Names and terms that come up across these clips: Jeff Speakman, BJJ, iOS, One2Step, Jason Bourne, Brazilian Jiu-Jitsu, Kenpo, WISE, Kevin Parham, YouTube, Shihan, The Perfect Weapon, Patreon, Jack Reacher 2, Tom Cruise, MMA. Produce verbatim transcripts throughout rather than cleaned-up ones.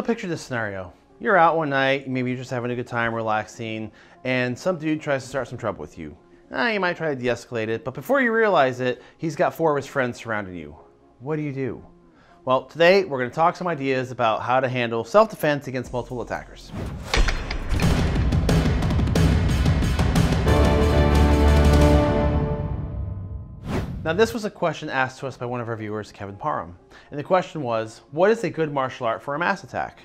So picture this scenario. You're out one night, maybe you're just having a good time, relaxing, and some dude tries to start some trouble with you. Now, you might try to de-escalate it, but before you realize it, he's got four of his friends surrounding you. What do you do? Well, today we're gonna talk some ideas about how to handle self-defense against multiple attackers. Now, this was a question asked to us by one of our viewers, Kevin Parham. And the question was, what is a good martial art for a mass attack?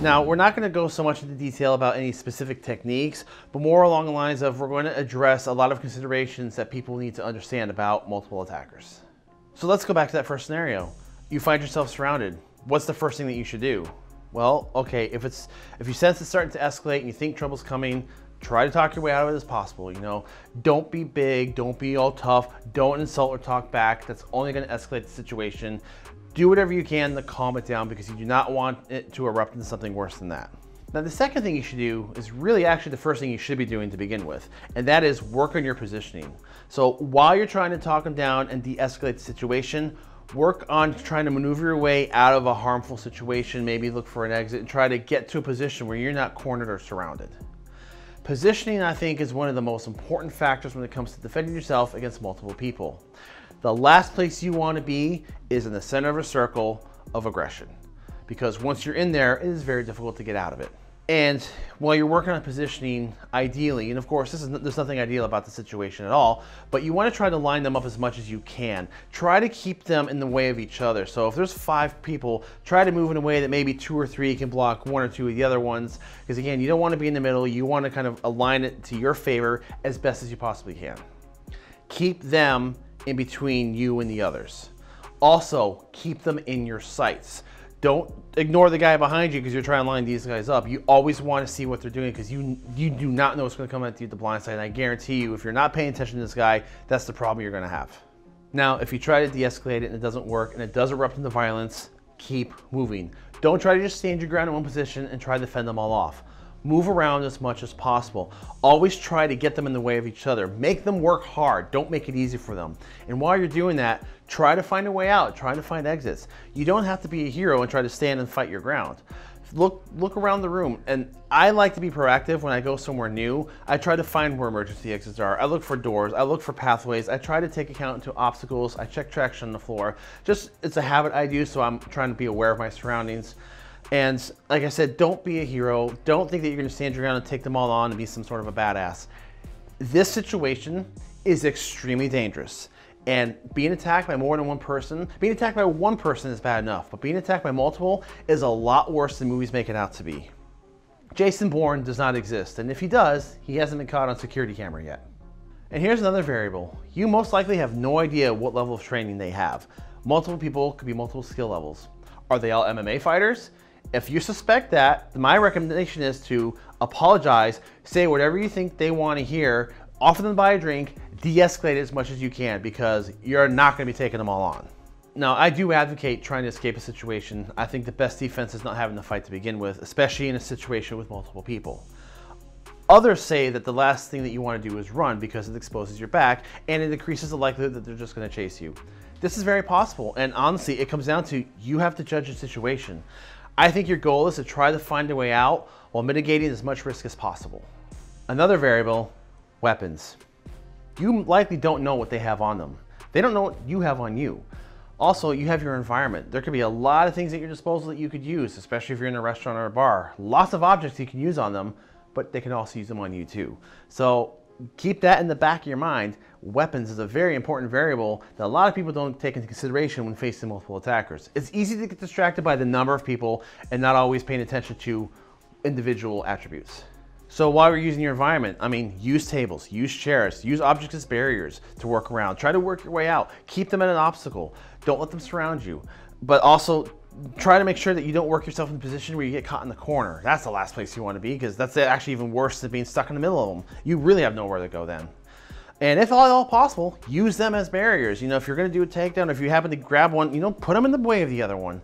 Now, we're not gonna go so much into detail about any specific techniques, but more along the lines of we're gonna address a lot of considerations that people need to understand about multiple attackers. So let's go back to that first scenario. You find yourself surrounded. What's the first thing that you should do? Well, okay, if it's if you sense it's starting to escalate and you think trouble's coming, try to talk your way out of it as possible, you know? Don't be big, don't be all tough, don't insult or talk back. That's only gonna escalate the situation. Do whatever you can to calm it down because you do not want it to erupt into something worse than that. Now, the second thing you should do is really actually the first thing you should be doing to begin with, and that is work on your positioning. So while you're trying to talk them down and de-escalate the situation, work on trying to maneuver your way out of a harmful situation, maybe look for an exit and try to get to a position where you're not cornered or surrounded. Positioning, I think, is one of the most important factors when it comes to defending yourself against multiple people. The last place you want to be is in the center of a circle of aggression, because once you're in there, it is very difficult to get out of it. And while you're working on positioning, ideally, and of course, this is, there's nothing ideal about the situation at all, but you want to try to line them up as much as you can. Try to keep them in the way of each other. So if there's five people, try to move in a way that maybe two or three can block one or two of the other ones. Because again, you don't want to be in the middle. You want to kind of align it to your favor as best as you possibly can. Keep them in between you and the others. Also, keep them in your sights. Don't ignore the guy behind you because you're trying to line these guys up. You always want to see what they're doing because you you do not know what's going to come at you at the blind side. And I guarantee you, if you're not paying attention to this guy, that's the problem you're going to have. Now, if you try to de-escalate it and it doesn't work and it does erupt into violence, keep moving. Don't try to just stand your ground in one position and try to fend them all off. Move around as much as possible. Always try to get them in the way of each other. Make them work hard. Don't make it easy for them. And while you're doing that, try to find a way out. Try to find exits. You don't have to be a hero and try to stand and fight your ground. Look, look around the room. And I like to be proactive when I go somewhere new. I try to find where emergency exits are. I look for doors. I look for pathways. I try to take account into obstacles. I check traction on the floor. Just, it's a habit I do, so I'm trying to be aware of my surroundings. And like I said, don't be a hero. Don't think that you're gonna stand your ground and take them all on and be some sort of a badass. This situation is extremely dangerous. And being attacked by more than one person, being attacked by one person is bad enough, but being attacked by multiple is a lot worse than movies make it out to be. Jason Bourne does not exist. And if he does, he hasn't been caught on security camera yet. And here's another variable. You most likely have no idea what level of training they have. Multiple people could be multiple skill levels. Are they all M M A fighters? If you suspect that, my recommendation is to apologize, say whatever you think they want to hear, offer them to buy a drink, de-escalate it as much as you can because you're not going to be taking them all on. Now, I do advocate trying to escape a situation. I think the best defense is not having the fight to begin with, especially in a situation with multiple people. Others say that the last thing that you want to do is run because it exposes your back and it increases the likelihood that they're just going to chase you. This is very possible, and honestly, it comes down to you have to judge the situation. I think your goal is to try to find a way out while mitigating as much risk as possible. Another variable, weapons. You likely don't know what they have on them. They don't know what you have on you. Also, you have your environment. There could be a lot of things at your disposal that you could use, especially if you're in a restaurant or a bar. Lots of objects you can use on them, but they can also use them on you too. So keep that in the back of your mind. Weapons is a very important variable that a lot of people don't take into consideration when facing multiple attackers. It's easy to get distracted by the number of people and not always paying attention to individual attributes. So while you're using your environment, I mean, use tables, use chairs, use objects as barriers to work around. Try to work your way out. Keep them at an obstacle. Don't let them surround you. But also try to make sure that you don't work yourself in a position where you get caught in the corner. That's the last place you want to be because that's actually even worse than being stuck in the middle of them. You really have nowhere to go then. And if at all possible, use them as barriers. You know, if you're going to do a takedown, if you happen to grab one, you know, put them in the way of the other one.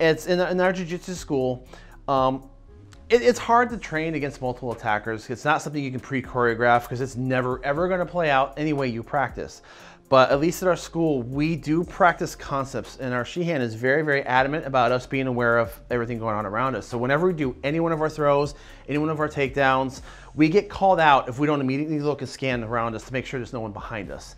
It's in, in our jiu-jitsu school. Um, it, it's hard to train against multiple attackers. It's not something you can pre-choreograph because it's never, ever going to play out any way you practice. But at least at our school, we do practice concepts, and our Shihan is very, very adamant about us being aware of everything going on around us. So whenever we do any one of our throws, any one of our takedowns, we get called out if we don't immediately look and scan around us to make sure there's no one behind us.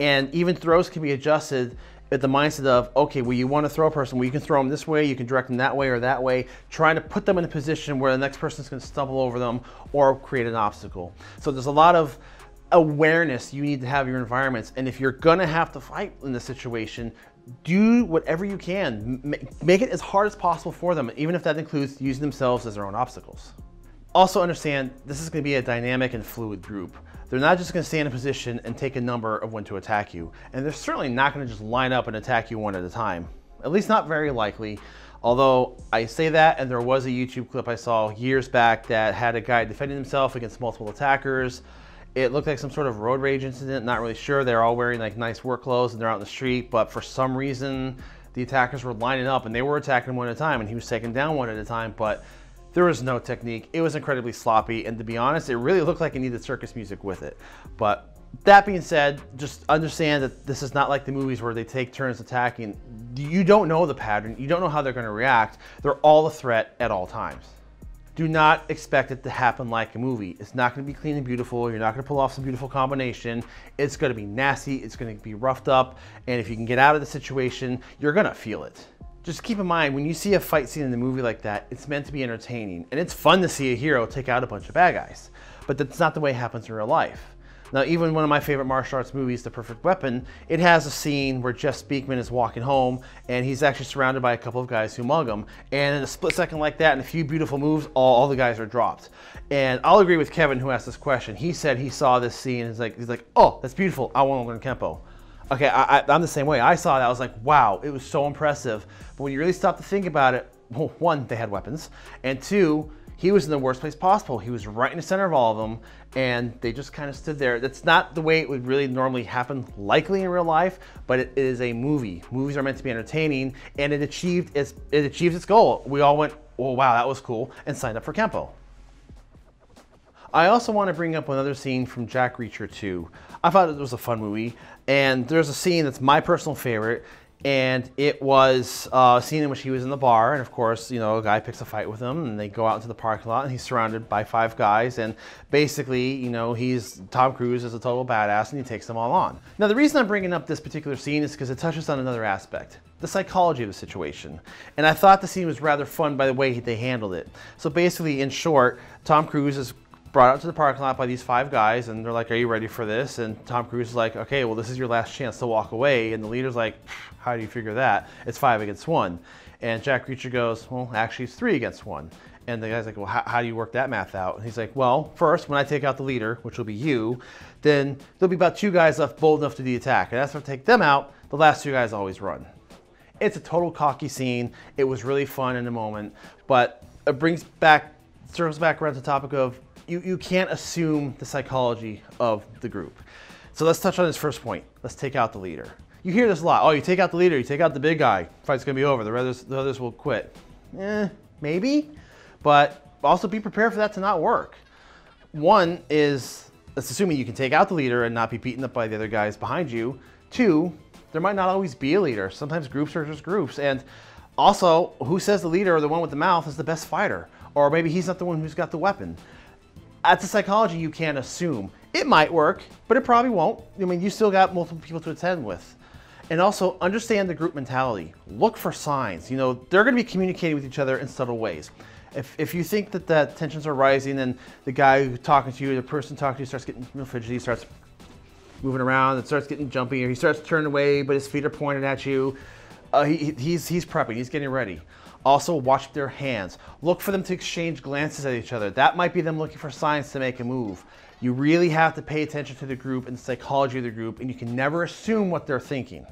And even throws can be adjusted at the mindset of, okay, well, you want to throw a person, well, you can throw them this way, you can direct them that way or that way, trying to put them in a position where the next person's going to stumble over them or create an obstacle. So there's a lot of awareness you need to have your environments, and if you're gonna have to fight in this situation, do whatever you can, make it as hard as possible for them, even if that includes using themselves as their own obstacles. Also understand, this is going to be a dynamic and fluid group. They're not just going to stay in a position and take a number of when to attack you, and they're certainly not going to just line up and attack you one at a time, at least not very likely. Although I say that, and there was a YouTube clip I saw years back that had a guy defending himself against multiple attackers. It looked like some sort of road rage incident, not really sure. They're all wearing like nice work clothes and they're out in the street, but for some reason, the attackers were lining up and they were attacking one at a time and he was taking down one at a time, but there was no technique. It was incredibly sloppy. And to be honest, it really looked like it needed circus music with it. But that being said, just understand that this is not like the movies where they take turns attacking. You don't know the pattern. You don't know how they're gonna react. They're all a threat at all times. Do not expect it to happen like a movie. It's not gonna be clean and beautiful. You're not gonna pull off some beautiful combination. It's gonna be nasty, it's gonna be roughed up, and if you can get out of the situation, you're gonna feel it. Just keep in mind, when you see a fight scene in the movie like that, it's meant to be entertaining, and it's fun to see a hero take out a bunch of bad guys, but that's not the way it happens in real life. Now, even one of my favorite martial arts movies, The Perfect Weapon, it has a scene where Jeff Speakman is walking home and he's actually surrounded by a couple of guys who mug him. And in a split second like that and a few beautiful moves, all, all the guys are dropped. And I'll agree with Kevin who asked this question. He said he saw this scene and he's like, he's like oh, that's beautiful. I want to learn Kenpo. Okay, I, I, I'm the same way. I saw that. I was like, wow, it was so impressive. But when you really stop to think about it, well, one, they had weapons, and two, he was in the worst place possible. He was right in the center of all of them, and they just kind of stood there. That's not the way it would really normally happen, likely in real life, but it is a movie. Movies are meant to be entertaining, and it achieved its, it achieves its goal. We all went, oh, wow, that was cool, and signed up for Kenpo. I also want to bring up another scene from Jack Reacher two. I thought it was a fun movie, and there's a scene that's my personal favorite, and it was uh, a scene in which he was in the bar, and of course, you know, a guy picks a fight with him, and they go out into the parking lot, and he's surrounded by five guys, and basically, you know, he's, Tom Cruise is a total badass, and he takes them all on. Now, the reason I'm bringing up this particular scene is because it touches on another aspect, the psychology of the situation. And I thought the scene was rather fun by the way they handled it. So basically, in short, Tom Cruise is brought out to the parking lot by these five guys, and they're like, are you ready for this? And Tom Cruise is like, okay, well, this is your last chance to walk away. And the leader's like, how do you figure that? It's five against one. And Jack Reacher goes, well, actually it's three against one. And the guy's like, well, how, how do you work that math out? And he's like, well, first, when I take out the leader, which will be you, then there'll be about two guys left bold enough to do the attack. And after I take them out, the last two guys always run. It's a total cocky scene. It was really fun in the moment, but it brings back, circles back around to the topic of, You, you can't assume the psychology of the group. So let's touch on this first point. Let's take out the leader. You hear this a lot. Oh, you take out the leader, you take out the big guy, fight's gonna be over, the others, the others will quit. Eh, maybe, but also be prepared for that to not work. One is, that's assuming you can take out the leader and not be beaten up by the other guys behind you. Two, there might not always be a leader. Sometimes groups are just groups. And also, who says the leader or the one with the mouth is the best fighter? Or maybe he's not the one who's got the weapon. That's a psychology you can't assume. It might work, but it probably won't. I mean, you still got multiple people to attend with. And also understand the group mentality. Look for signs. You know, they're gonna be communicating with each other in subtle ways. If, if you think that the tensions are rising and the guy who's talking to you, the person talking to you starts getting fidgety, starts moving around, it starts getting jumpy, or he starts turning away, but his feet are pointed at you, uh, he, he's, he's prepping, he's getting ready. Also watch their hands. Look for them to exchange glances at each other. That might be them looking for signs to make a move. You really have to pay attention to the group and the psychology of the group, and you can never assume what they're thinking.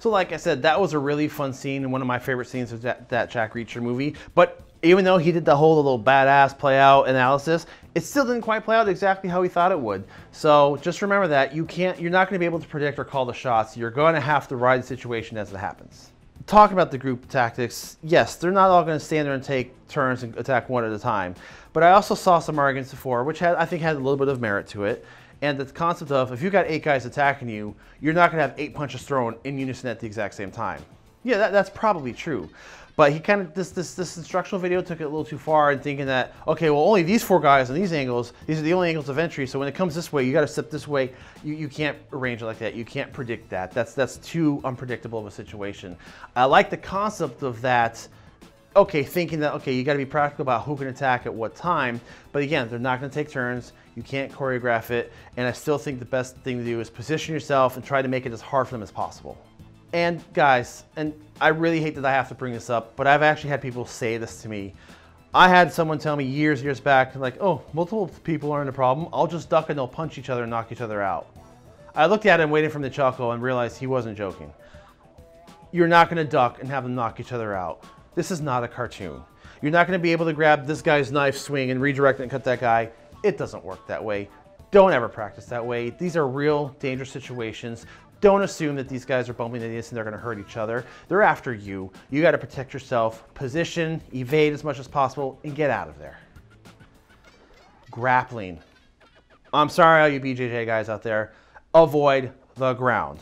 So like I said, that was a really fun scene and one of my favorite scenes of that, that Jack Reacher movie. But even though he did the whole little badass play out analysis, it still didn't quite play out exactly how he thought it would. So just remember that you can't, you're not gonna be able to predict or call the shots. You're gonna have to ride the situation as it happens. Talking about the group tactics, yes, they're not all going to stand there and take turns and attack one at a time. But I also saw some arguments before, which had, I think had a little bit of merit to it. And the concept of, if you got eight guys attacking you, you're not gonna have eight punches thrown in unison at the exact same time. Yeah, that, that's probably true. But he kind of, this, this, this instructional video took it a little too far in thinking that, okay, well only these four guys and these angles, these are the only angles of entry, so when it comes this way, you gotta step this way, you, you can't arrange it like that, you can't predict that. That's, that's too unpredictable of a situation. I like the concept of that, okay, thinking that, okay, you gotta be practical about who can attack at what time, but again, they're not gonna take turns, you can't choreograph it, and I still think the best thing to do is position yourself and try to make it as hard for them as possible. And guys, and I really hate that I have to bring this up, but I've actually had people say this to me. I had someone tell me years, years back, like, oh, multiple people aren't a problem. I'll just duck and they'll punch each other and knock each other out. I looked at him waiting for him to chuckle and realized he wasn't joking. You're not gonna duck and have them knock each other out. This is not a cartoon. You're not gonna be able to grab this guy's knife swing and redirect it and cut that guy. It doesn't work that way. Don't ever practice that way. These are real dangerous situations. Don't assume that these guys are bumping idiots and they're gonna hurt each other. They're after you. You gotta protect yourself, position, evade as much as possible, and get out of there. Grappling. I'm sorry all you B J J guys out there. Avoid the ground.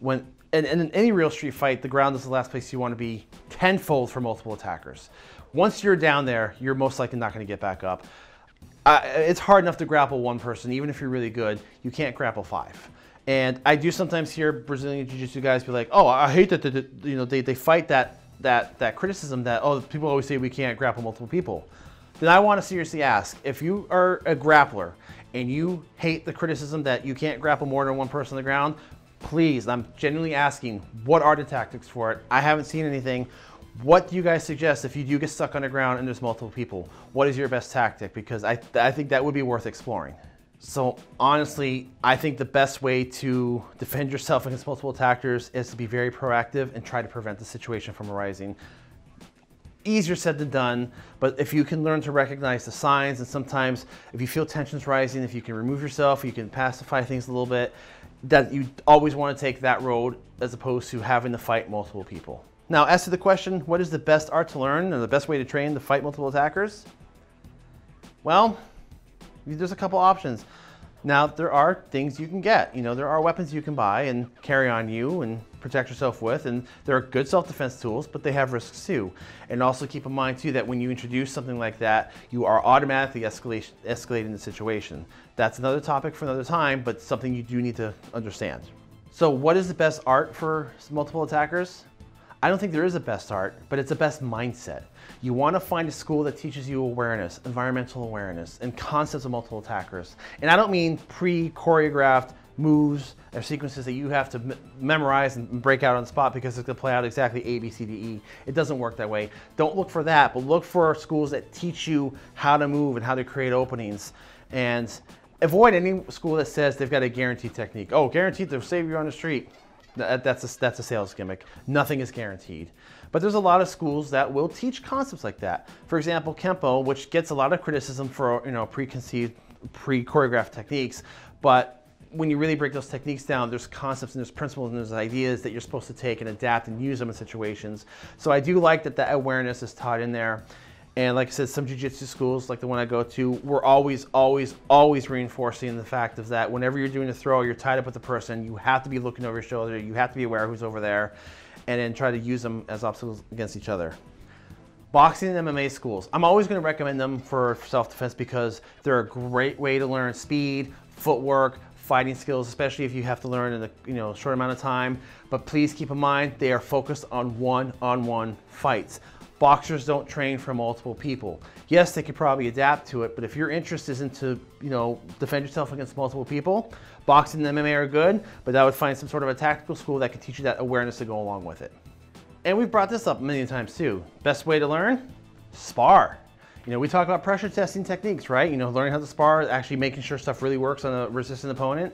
When, and, and in any real street fight, the ground is the last place you wanna be tenfold for multiple attackers. Once you're down there, you're most likely not gonna get back up. Uh, it's hard enough to grapple one person, even if you're really good, you can't grapple five. And I do sometimes hear Brazilian Jiu-Jitsu guys be like, "Oh, I hate that." The, the, you know, they they fight that that that criticism that, oh, people always say we can't grapple multiple people. Then I want to seriously ask, if you are a grappler and you hate the criticism that you can't grapple more than one person on the ground, please, I'm genuinely asking, what are the tactics for it? I haven't seen anything. What do you guys suggest if you do get stuck on the ground and there's multiple people? What is your best tactic? Because I I think that would be worth exploring. So honestly, I think the best way to defend yourself against multiple attackers is to be very proactive and try to prevent the situation from arising. Easier said than done, but if you can learn to recognize the signs, and sometimes if you feel tensions rising, if you can remove yourself, you can pacify things a little bit, that you always want to take that road as opposed to having to fight multiple people. Now, as to the question, what is the best art to learn and the best way to train to fight multiple attackers? Well, there's a couple options. Now, there are things you can get. You know, there are weapons you can buy and carry on you and protect yourself with, and there are good self-defense tools, but they have risks too. And also keep in mind too that when you introduce something like that, you are automatically escalation, escalating the situation. That's another topic for another time, but something you do need to understand. So what is the best art for multiple attackers? I don't think there is a best art, but it's a best mindset. You want to find a school that teaches you awareness, environmental awareness, and concepts of multiple attackers. And I don't mean pre-choreographed moves or sequences that you have to m memorize and break out on the spot because it's going to play out exactly A, B, C, D, E. It doesn't work that way. Don't look for that, but look for schools that teach you how to move and how to create openings. And avoid any school that says they've got a guaranteed technique. Oh, guaranteed to save you on the street. That's a, that's a sales gimmick. Nothing is guaranteed. But there's a lot of schools that will teach concepts like that. For example, Kenpo, which gets a lot of criticism for, you know, preconceived, pre-choreographed techniques. But when you really break those techniques down, there's concepts and there's principles and there's ideas that you're supposed to take and adapt and use them in situations. So I do like that that awareness is taught in there. And like I said, some jiu-jitsu schools, like the one I go to, we're always, always, always reinforcing the fact of that whenever you're doing a throw, you're tied up with the person, you have to be looking over your shoulder, you have to be aware of who's over there, and then try to use them as obstacles against each other. Boxing and M M A schools. I'm always gonna recommend them for self-defense because they're a great way to learn speed, footwork, fighting skills, especially if you have to learn in a, you know, short amount of time. But please keep in mind, they are focused on one-on-one fights. Boxers don't train for multiple people. Yes, they could probably adapt to it, but if your interest isn't to, you know, defend yourself against multiple people, boxing and M M A are good, but I would find some sort of a tactical school that can teach you that awareness to go along with it. And we've brought this up many times too. Best way to learn? Spar. You know, we talk about pressure testing techniques, right? You know, learning how to spar, actually making sure stuff really works on a resistant opponent.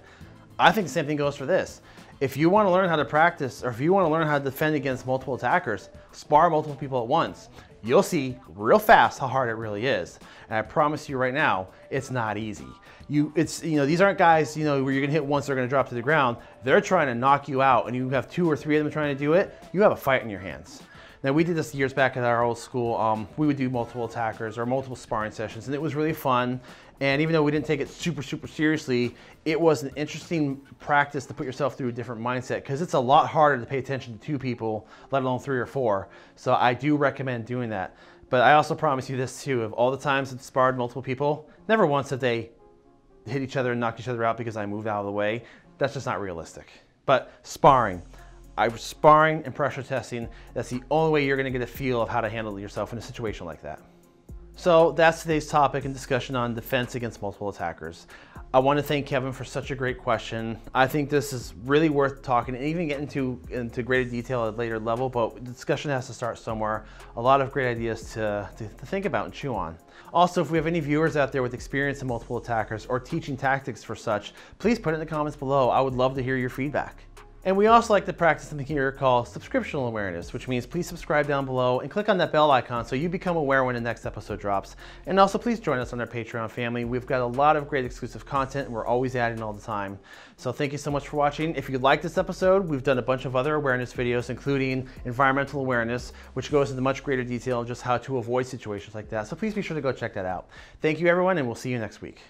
I think the same thing goes for this. If you want to learn how to practice, or if you want to learn how to defend against multiple attackers, spar multiple people at once. You'll see real fast how hard it really is. And I promise you right now, it's not easy. You, it's, you know, these aren't guys, you know, where you're gonna hit once, they're gonna drop to the ground. They're trying to knock you out, and you have two or three of them trying to do it. You have a fight in your hands. Now, we did this years back at our old school. Um, we would do multiple attackers or multiple sparring sessions, and it was really fun. And even though we didn't take it super, super seriously, it was an interesting practice to put yourself through a different mindset, because it's a lot harder to pay attention to two people, let alone three or four. So I do recommend doing that. But I also promise you this too, of all the times I've sparred multiple people, never once have they hit each other and knocked each other out because I moved out of the way. That's just not realistic. But sparring, I was sparring and pressure testing. That's the only way you're gonna get a feel of how to handle yourself in a situation like that. So that's today's topic and discussion on defense against multiple attackers. I want to thank Kevin for such a great question. I think this is really worth talking and even getting into, into greater detail at a later level, but the discussion has to start somewhere. A lot of great ideas to, to, to think about and chew on. Also, if we have any viewers out there with experience in multiple attackers or teaching tactics for such, please put it in the comments below. I would love to hear your feedback. And we also like to practice something here called subscriptional awareness, which means please subscribe down below and click on that bell icon so you become aware when the next episode drops. And also please join us on our Patreon family. We've got a lot of great exclusive content and we're always adding all the time. So thank you so much for watching. If you like this episode, we've done a bunch of other awareness videos, including environmental awareness, which goes into much greater detail just how to avoid situations like that. So please be sure to go check that out. Thank you everyone, and we'll see you next week.